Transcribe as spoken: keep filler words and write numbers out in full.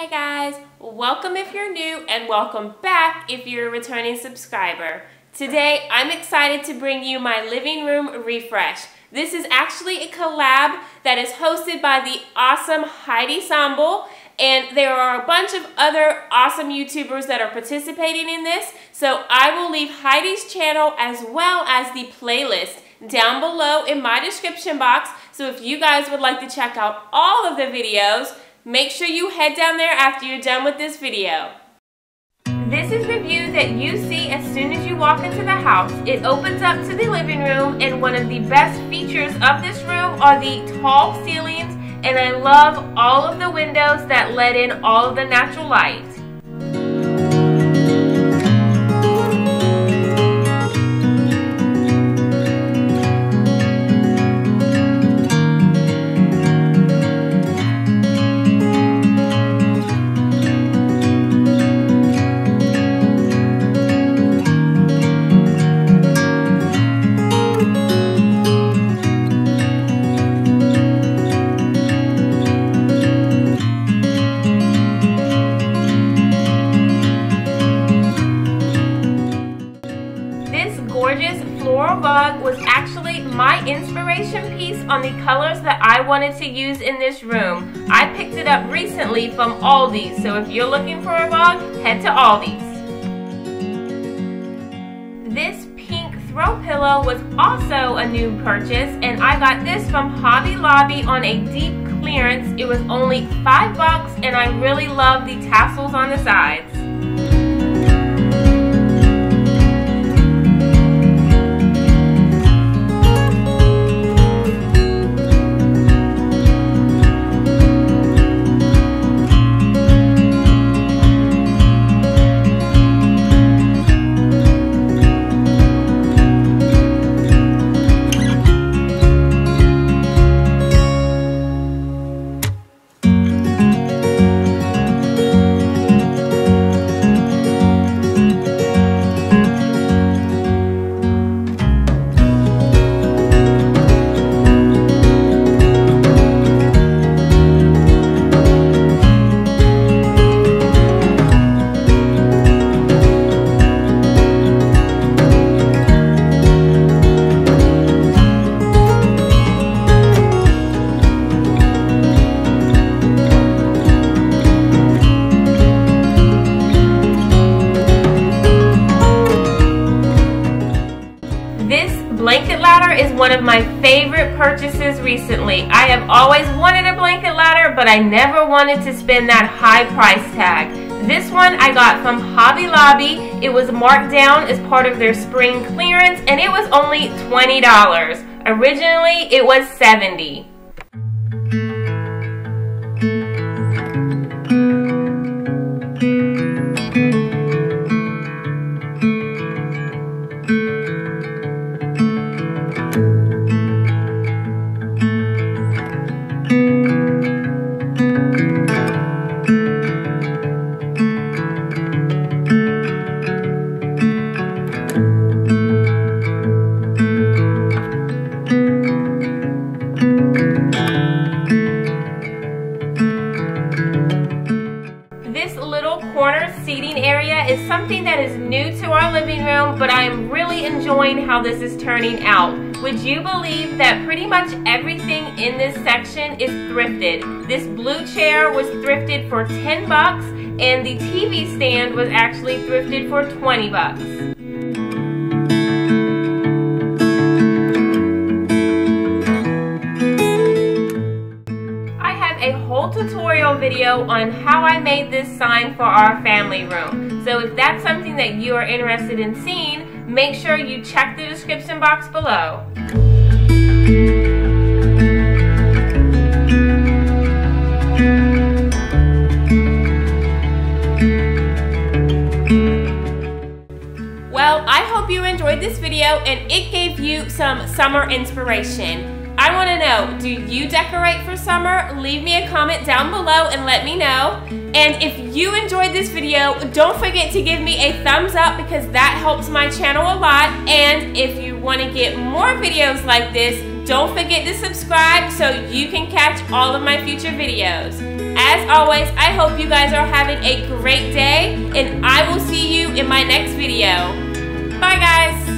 Hey guys, welcome if you're new and welcome back if you're a returning subscriber. Today I'm excited to bring you my living room refresh. This is actually a collab that is hosted by the awesome Heidi Sonboul, and there are a bunch of other awesome YouTubers that are participating in this, so I will leave Heidi's channel as well as the playlist down below in my description box. So if you guys would like to check out all of the videos, make sure you head down there after you're done with this video. This is the view that you see as soon as you walk into the house. It opens up to the living room, and one of the best features of this room are the tall ceilings, and I love all of the windows that let in all of the natural light. Inspiration piece on the colors that I wanted to use in this room. I picked it up recently from Aldi's, so if you're looking for a rug, head to Aldi's. This pink throw pillow was also a new purchase, and I got this from Hobby Lobby on a deep clearance. It was only five bucks, and I really love the tassels on the sides. Is one of my favorite purchases recently. I have always wanted a blanket ladder, but I never wanted to spend that high price tag. This one I got from Hobby Lobby. It was marked down as part of their spring clearance, and it was only twenty dollars. Originally, it was seventy dollars. Is something that is new to our living room, but I am really enjoying how this is turning out. Would you believe that pretty much everything in this section is thrifted? This blue chair was thrifted for ten bucks, and the T V stand was actually thrifted for twenty bucks. Tutorial video on how I made this sign for our family room. So if that's something that you are interested in seeing, make sure you check the description box below. Well, I hope you enjoyed this video and it gave you some summer inspiration. I want to know, do you decorate for summer? Leave me a comment down below and let me know. And if you enjoyed this video, don't forget to give me a thumbs up because that helps my channel a lot. And if you want to get more videos like this, don't forget to subscribe so you can catch all of my future videos. As always, I hope you guys are having a great day, and I will see you in my next video. Bye guys!